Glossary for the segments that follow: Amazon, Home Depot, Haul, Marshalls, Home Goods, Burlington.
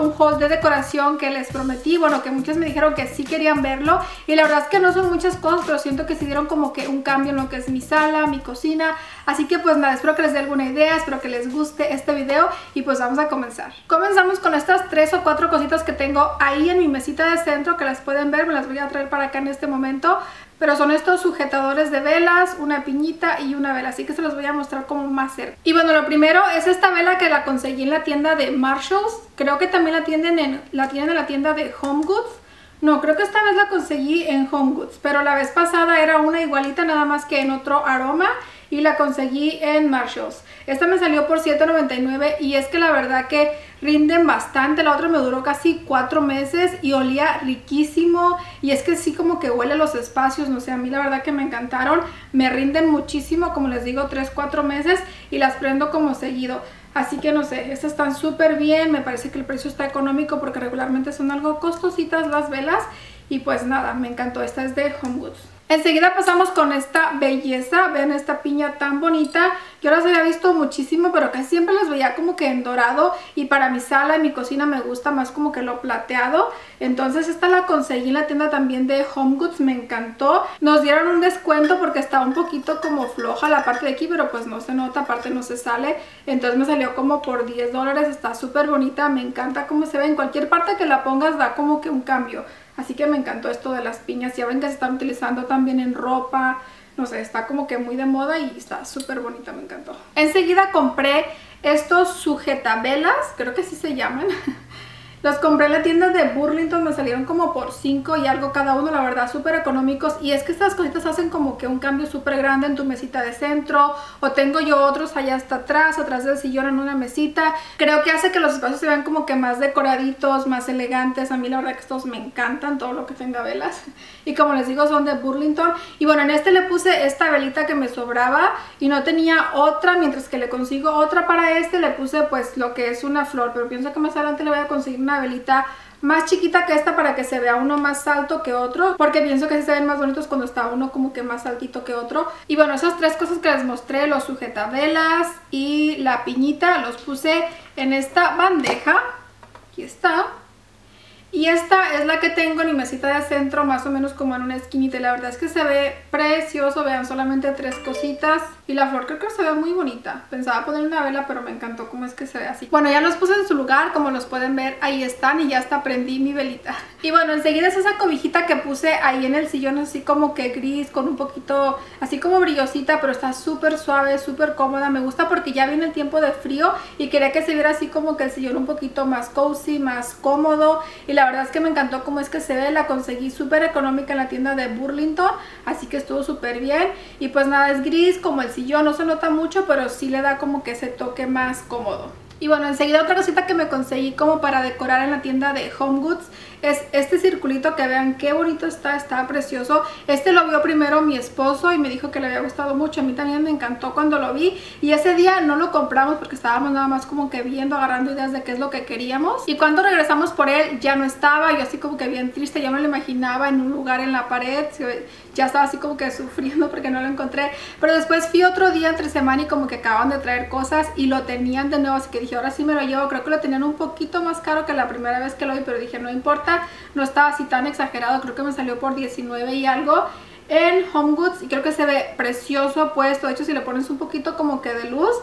un haul de decoración que les prometí, bueno, que muchos me dijeron que sí querían verlo, y la verdad es que no son muchas cosas, pero siento que sí dieron como que un cambio en lo que es mi sala, mi cocina, así que pues nada, espero que les dé alguna idea, espero que les guste este video y pues vamos a comenzar. Comenzamos con estas 3 o 4 cositas que tengo ahí en mi mesita de centro, que las pueden ver, me las voy a traer para acá en este momento, pero son estos sujetadores de velas, una piñita y una vela, así que se los voy a mostrar como más cerca. Y bueno, lo primero es esta vela que la conseguí en la tienda de Marshalls, creo que también la tienen en la tienda de Home Goods. No, creo que esta vez la conseguí en Home Goods, pero la vez pasada era una igualita, nada más que en otro aroma, y la conseguí en Marshalls. Esta me salió por $7.99 y es que la verdad que rinden bastante. La otra me duró casi 4 meses y olía riquísimo, y es que sí como que huele los espacios, no sé, a mí la verdad que me encantaron, me rinden muchísimo, como les digo, 3-4 meses y las prendo como seguido. Así que no sé, estas están súper bien, me parece que el precio está económico porque regularmente son algo costositas las velas y pues nada, me encantó, esta es de Home Goods. Enseguida pasamos con esta belleza, vean esta piña tan bonita. Yo las había visto muchísimo, pero casi siempre las veía como que en dorado, y para mi sala y mi cocina me gusta más como que lo plateado. Entonces esta la conseguí en la tienda también de Home Goods, me encantó. Nos dieron un descuento porque estaba un poquito como floja la parte de aquí, pero pues no se nota, aparte no se sale. Entonces me salió como por $10, está súper bonita, me encanta cómo se ve. En cualquier parte que la pongas da como que un cambio. Así que me encantó esto de las piñas, ya ven que se están utilizando también en ropa, no sé, está como que muy de moda y está súper bonita, me encantó. Enseguida compré estos sujetavelas, creo que así se llaman. Los compré en la tienda de Burlington, me salieron como por 5 y algo cada uno, la verdad súper económicos. Y es que estas cositas hacen como que un cambio súper grande en tu mesita de centro, o tengo yo otros allá hasta atrás del sillón en una mesita. Creo que hace que los espacios se vean como que más decoraditos, más elegantes. A mí la verdad que estos me encantan, todo lo que tenga velas. Y como les digo, son de Burlington. Y bueno, en este le puse esta velita que me sobraba y no tenía otra, mientras que le consigo otra para este, le puse pues lo que es una flor, pero pienso que más adelante le voy a conseguir una velita más chiquita que esta para que se vea uno más alto que otro, porque pienso que sí se ven más bonitos cuando está uno como que más altito que otro. Y bueno, esas 3 cosas que les mostré, los sujetavelas y la piñita, los puse en esta bandeja, aquí está. Y esta es la que tengo en mi mesita de centro, más o menos como en una esquinita, y la verdad es que se ve precioso. Vean, solamente 3 cositas, y la flor creo que se ve muy bonita. Pensaba poner una vela, pero me encantó cómo es que se ve así. Bueno, ya los puse en su lugar, como los pueden ver, ahí están, y ya hasta prendí mi velita. Y bueno, enseguida es esa cobijita que puse ahí en el sillón, así como que gris, con un poquito, así como brillosita, pero está súper suave, súper cómoda. Me gusta porque ya viene el tiempo de frío y quería que se viera así como que el sillón un poquito más cozy, más cómodo, y la verdad es que me encantó cómo es que se ve, la conseguí súper económica en la tienda de Burlington, así que estuvo súper bien. Y pues nada, es gris como el sillón, no se nota mucho, pero sí le da como que ese toque más cómodo. Y bueno, enseguida otra cosita que me conseguí como para decorar en la tienda de Home Goods es este circulito, que vean qué bonito está, está precioso. Este lo vio primero mi esposo y me dijo que le había gustado mucho, a mí también me encantó cuando lo vi, y ese día no lo compramos porque estábamos nada más como que viendo, agarrando ideas de qué es lo que queríamos, y cuando regresamos por él ya no estaba. Yo así como que bien triste, ya me lo imaginaba en un lugar en la pared, ya estaba así como que sufriendo porque no lo encontré, pero después fui otro día entre semana y como que acaban de traer cosas y lo tenían de nuevo, así que dije, ahora sí me lo llevo. Creo que lo tenían un poquito más caro que la primera vez que lo vi, pero dije, no importa, no estaba así tan exagerado. Creo que me salió por 19 y algo en Home Goods, y creo que se ve precioso puesto. De hecho, si le pones un poquito como que de luz,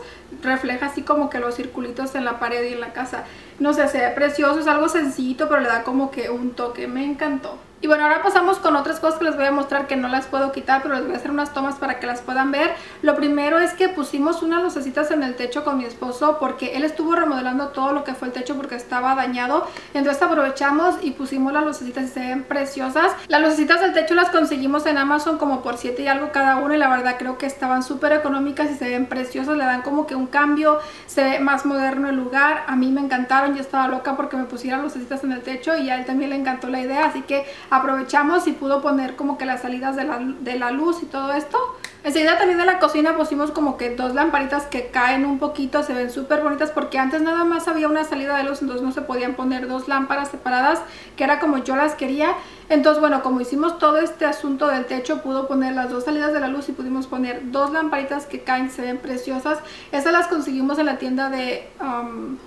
refleja así como que los circulitos en la pared y en la casa. No sé, se ve precioso, es algo sencillito, pero le da como que un toque, me encantó. Y bueno, ahora pasamos con otras cosas que les voy a mostrar que no las puedo quitar, pero les voy a hacer unas tomas para que las puedan ver. Lo primero es que pusimos unas lucecitas en el techo con mi esposo, porque él estuvo remodelando todo lo que fue el techo porque estaba dañado. Entonces aprovechamos y pusimos las lucecitas y se ven preciosas. Las lucecitas del techo las conseguimos en Amazon como por 7 y algo cada una, y la verdad creo que estaban súper económicas y se ven preciosas. Le dan como que un cambio, se ve más moderno el lugar. A mí me encantaron, yo estaba loca porque me pusieran lucecitas en el techo, y a él también le encantó la idea, así que aprovechamos y pudo poner como que las salidas de la luz y todo esto. Enseguida también de la cocina pusimos como que 2 lamparitas que caen un poquito, se ven súper bonitas porque antes nada más había una salida de luz, entonces no se podían poner 2 lámparas separadas, que era como yo las quería. Entonces bueno, como hicimos todo este asunto del techo, pudo poner las 2 salidas de la luz y pudimos poner 2 lamparitas que caen, se ven preciosas. Estas las conseguimos en la tienda de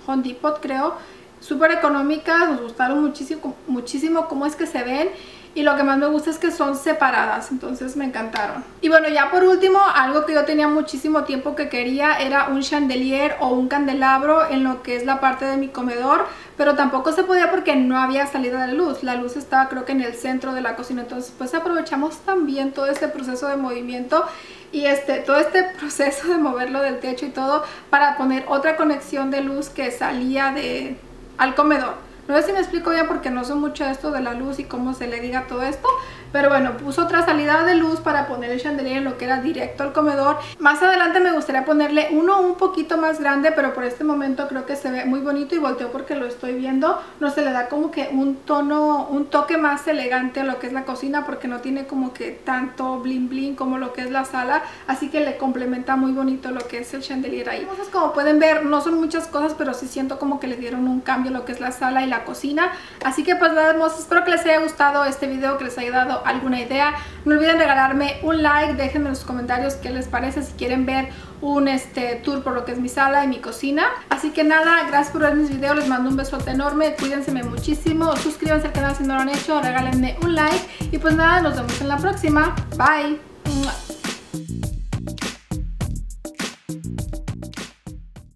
Home Depot, creo. súper económicas, nos gustaron muchísimo, muchísimo cómo es que se ven. Y lo que más me gusta es que son separadas, entonces me encantaron. Y bueno, ya por último, algo que yo tenía muchísimo tiempo que quería era un chandelier o un candelabro en lo que es la parte de mi comedor, pero tampoco se podía porque no había salida de luz. La luz estaba creo que en el centro de la cocina, entonces pues aprovechamos también todo este proceso de movimiento y todo este proceso de moverlo del techo y todo para poner otra conexión de luz que salía al comedor. No sé si me explico bien porque no sé mucho esto de la luz y cómo se le diga todo esto. Pero bueno, puso otra salida de luz para poner el chandelier en lo que era directo al comedor. Más adelante me gustaría ponerle uno un poquito más grande, pero por este momento creo que se ve muy bonito y volteo porque lo estoy viendo. No se le da como que un tono, un toque más elegante a lo que es la cocina porque no tiene como que tanto bling bling como lo que es la sala. Así que le complementa muy bonito lo que es el chandelier ahí. Entonces, como pueden ver, no son muchas cosas, pero sí siento como que le dieron un cambio a lo que es la sala y la cocina. Así que pues nada, hermosos, espero que les haya gustado este video, que les haya dado alguna idea. No olviden regalarme un like, déjenme en los comentarios qué les parece, si quieren ver un tour por lo que es mi sala y mi cocina. Así que nada, gracias por ver mis videos, les mando un besote enorme, cuídense muchísimo, suscríbanse al canal si no lo han hecho, regálenme un like y pues nada, nos vemos en la próxima. Bye.